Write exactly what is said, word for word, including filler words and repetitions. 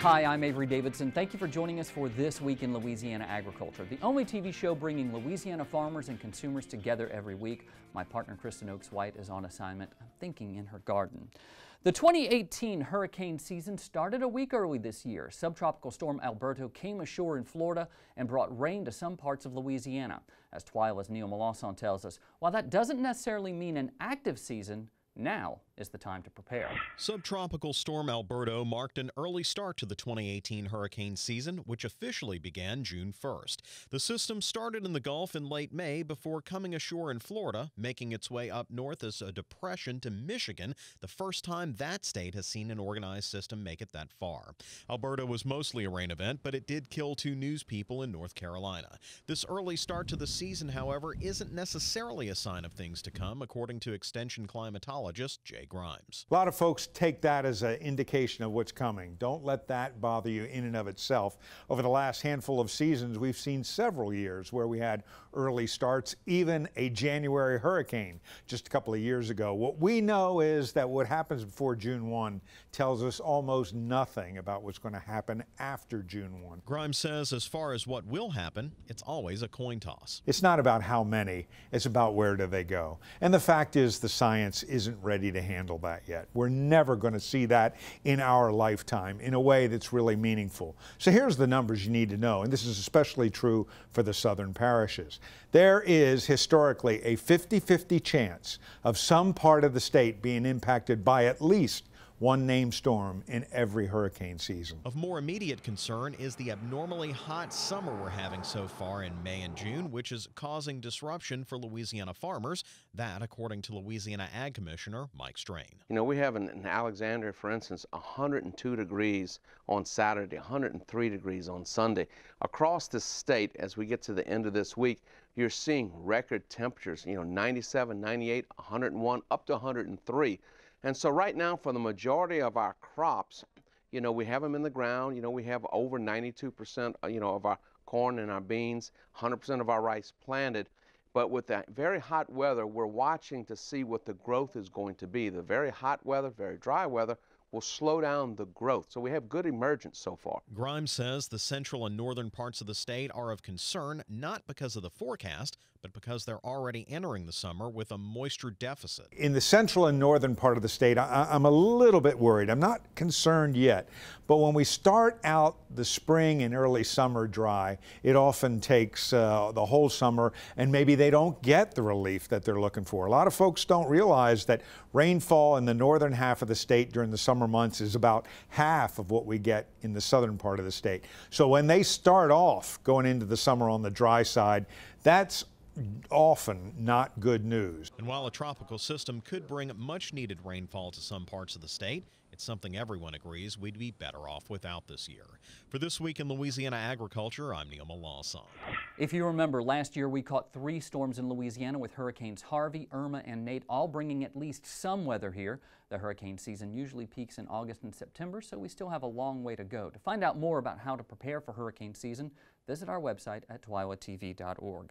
Hi, I'm Avery Davidson. Thank you for joining us for This Week in Louisiana Agriculture, the only T V show bringing Louisiana farmers and consumers together every week. My partner, Kristen Oaks-White, is on assignment. I'm thinking in her garden. The twenty eighteen hurricane season started a week early this year. Subtropical storm Alberto came ashore in Florida and brought rain to some parts of Louisiana. As Twyla's Neil Melancon tells us, while that doesn't necessarily mean an active season, now is the time to prepare. Subtropical storm Alberto marked an early start to the twenty eighteen hurricane season, which officially began June first. The system started in the Gulf in late May before coming ashore in Florida, making its way up north as a depression to Michigan, the first time that state has seen an organized system make it that far. Alberto was mostly a rain event, but it did kill two news people in North Carolina. This early start to the season, however, isn't necessarily a sign of things to come, according to extension climatologist Jake Grimes. A lot of folks take that as an indication of what's coming. Don't let that bother you in and of itself. Over the last handful of seasons, we've seen several years where we had early starts, even a January hurricane just a couple of years ago. What we know is that what happens before June first tells us almost nothing about what's going to happen after June first. Grimes says as far as what will happen, it's always a coin toss. It's not about how many, it's about where do they go. And the fact is the science isn't ready to handle handle that yet. We're never going to see that in our lifetime in a way that's really meaningful. So here's the numbers you need to know, and this is especially true for the southern parishes. There is historically a fifty fifty chance of some part of the state being impacted by at least one named storm in every hurricane season. Of more immediate concern is the abnormally hot summer we're having so far in May and June, which is causing disruption for Louisiana farmers. That, according to Louisiana Ag Commissioner Mike Strain. You know, we have in, in Alexandria, for instance, one hundred two degrees on Saturday, one hundred three degrees on Sunday. Across the state, as we get to the end of this week, you're seeing record temperatures, you know, ninety-seven, ninety-eight, one hundred one, up to one hundred three. And so right now, for the majority of our crops, you know, we have them in the ground. You know, we have over ninety-two percent, you know, of our corn and our beans, one hundred percent of our rice planted. But with that very hot weather, we're watching to see what the growth is going to be. The very hot weather, very dry weather will slow down the growth. So we have good emergence so far. Grimes says the central and northern parts of the state are of concern, not because of the forecast, but because they're already entering the summer with a moisture deficit. In the central and northern part of the state, I, I'm a little bit worried. I'm not concerned yet, but when we start out the spring and early summer dry, it often takes uh, the whole summer, and maybe they don't get the relief that they're looking for. A lot of folks don't realize that rainfall in the northern half of the state during the summer months is about half of what we get in the southern part of the state. So when they start off going into the summer on the dry side, that's often not good news. And while a tropical system could bring much needed rainfall to some parts of the state, it's something everyone agrees we'd be better off without this year. For This Week in Louisiana Agriculture, I'm Neil Melancon. If you remember, last year we caught three storms in Louisiana with Hurricanes Harvey, Irma, and Nate, all bringing at least some weather here. The hurricane season usually peaks in August and September, so we still have a long way to go. To find out more about how to prepare for hurricane season, visit our website at twilatv dot org.